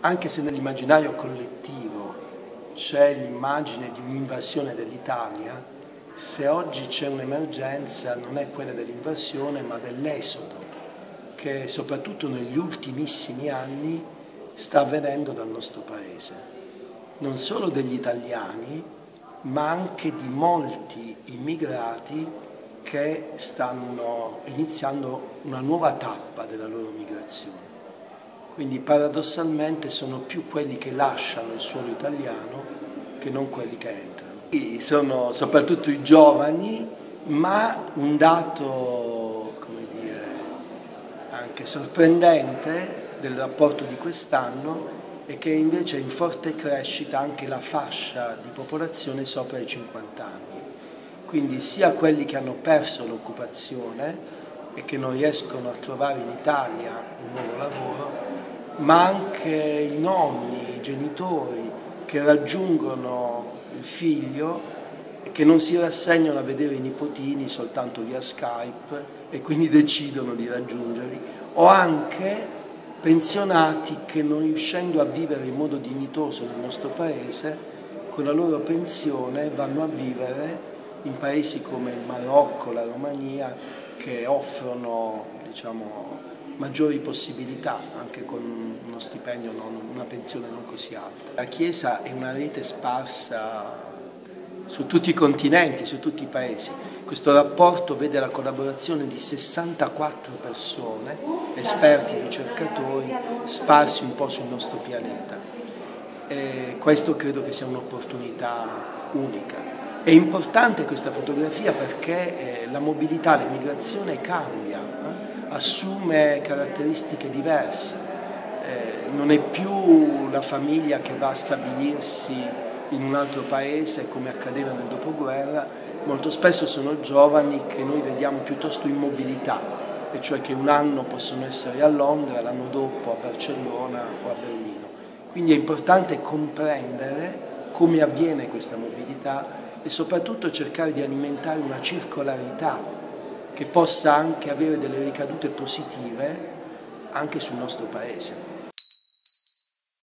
anche se nell'immaginario collettivo c'è l'immagine di un'invasione dell'Italia, se oggi c'è un'emergenza non è quella dell'invasione ma dell'esodo, che soprattutto negli ultimissimi anni sta avvenendo dal nostro paese. Non solo degli italiani, ma anche di molti immigrati che stanno iniziando una nuova tappa della loro migrazione. Quindi paradossalmente sono più quelli che lasciano il suolo italiano che non quelli che entrano. Sono soprattutto i giovani, ma un dato, come dire, anche sorprendente del rapporto di quest'anno è che invece è in forte crescita anche la fascia di popolazione sopra i 50 anni. Quindi sia quelli che hanno perso l'occupazione e che non riescono a trovare in Italia un nuovo lavoro, ma anche i nonni, i genitori che raggiungono il figlio e che non si rassegnano a vedere i nipotini soltanto via Skype e quindi decidono di raggiungerli, o anche pensionati che, non riuscendo a vivere in modo dignitoso nel nostro paese, con la loro pensione vanno a vivere in paesi come il Marocco, la Romania, che offrono, diciamo, maggiori possibilità anche con uno stipendio, una pensione non così alta. La Chiesa è una rete sparsa su tutti i continenti, su tutti i paesi. Questo rapporto vede la collaborazione di 64 persone, esperti e ricercatori, sparsi un po' sul nostro pianeta. E questo credo che sia un'opportunità unica. È importante questa fotografia perché la mobilità, l'immigrazione cambia, assume caratteristiche diverse. Non è più la famiglia che va a stabilirsi in un altro paese come accadeva nel dopoguerra, molto spesso sono giovani che noi vediamo piuttosto in mobilità, e cioè che un anno possono essere a Londra, l'anno dopo a Barcellona o a Berlino. Quindi è importante comprendere come avviene questa mobilità e soprattutto cercare di alimentare una circolarità che possa anche avere delle ricadute positive anche sul nostro paese.